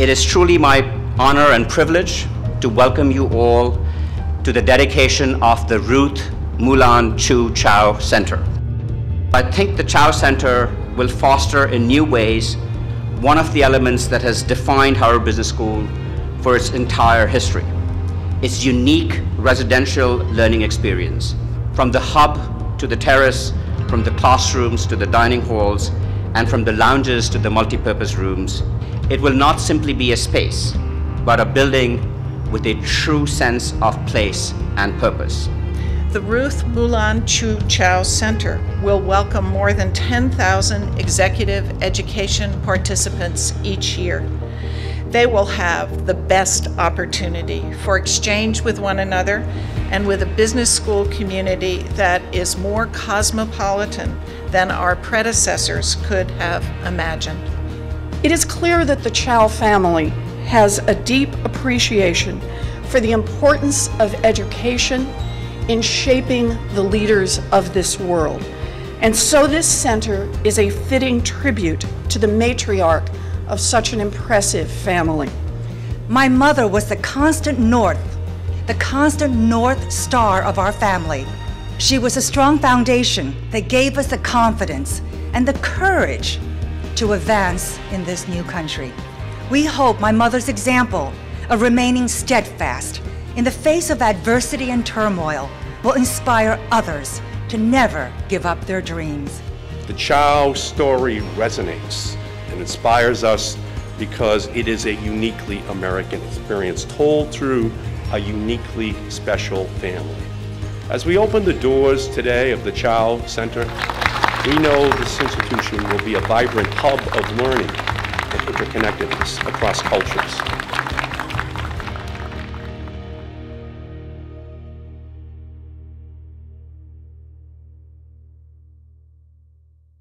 It is truly my honor and privilege to welcome you all to the dedication of the Ruth Mulan Chu Chao Center. I think the Chao Center will foster in new ways one of the elements that has defined Harvard Business School for its entire history, its unique residential learning experience. From the hub to the terrace, from the classrooms to the dining halls, and from the lounges to the multipurpose rooms, it will not simply be a space, but a building with a true sense of place and purpose. The Ruth Mulan Chu Chao Center will welcome more than 10,000 executive education participants each year. They will have the best opportunity for exchange with one another and with a business school community that is more cosmopolitan than our predecessors could have imagined. It is clear that the Chao family has a deep appreciation for the importance of education in shaping the leaders of this world. And so this center is a fitting tribute to the matriarch of such an impressive family. My mother was the constant north star of our family. She was a strong foundation that gave us the confidence and the courage to advance in this new country. We hope my mother's example of remaining steadfast in the face of adversity and turmoil will inspire others to never give up their dreams. The Chao story resonates and inspires us because it is a uniquely American experience told through a uniquely special family. As we open the doors today of the Chao Center, we know this institution will be a vibrant hub of learning and interconnectedness across cultures.